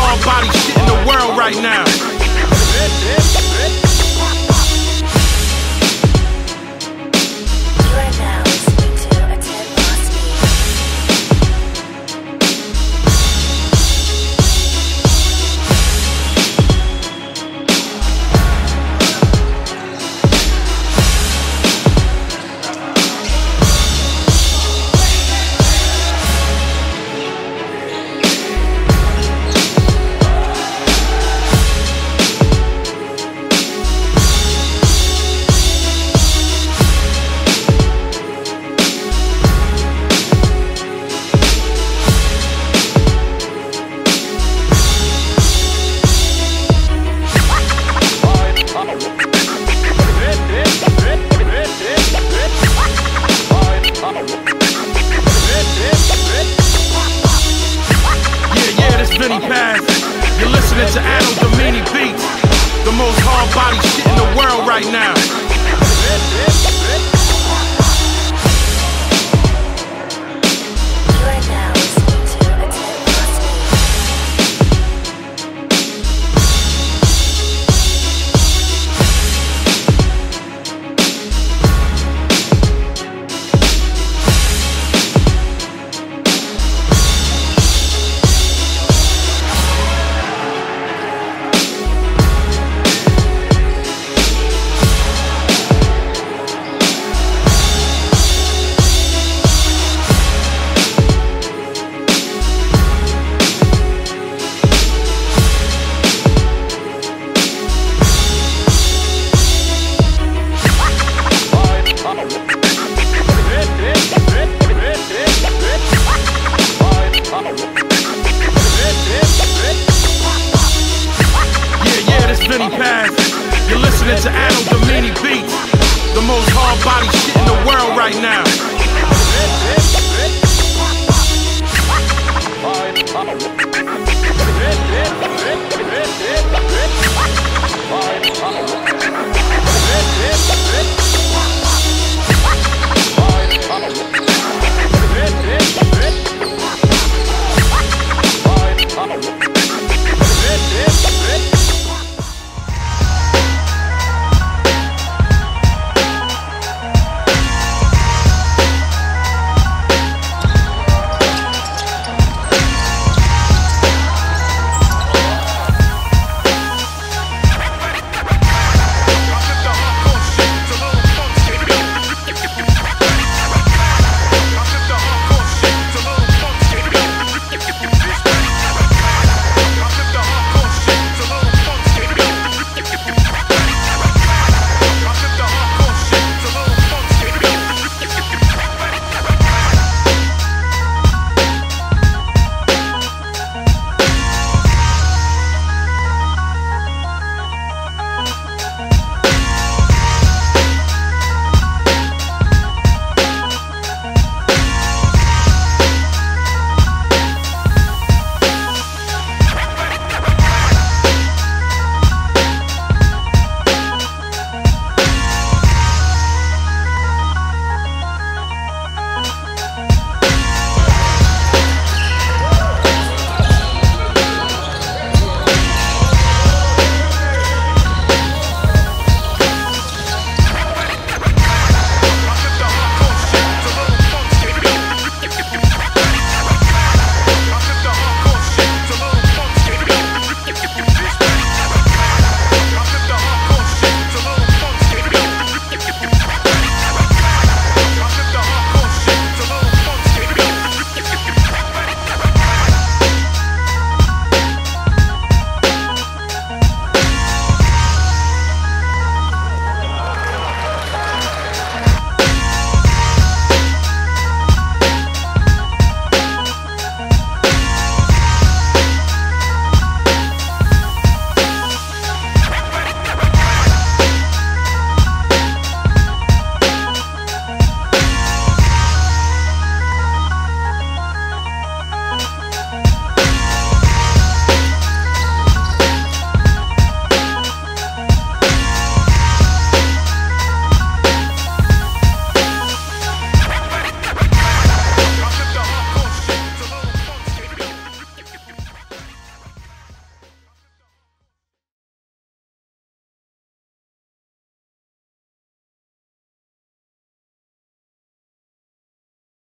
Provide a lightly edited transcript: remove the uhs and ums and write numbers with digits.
hard body shit in the world right now. You're listening to Anno Domini Beats, the most hard-body shit in the world right now. You're listening to Anno Domini Beats, the most hard-body shit in the world right now.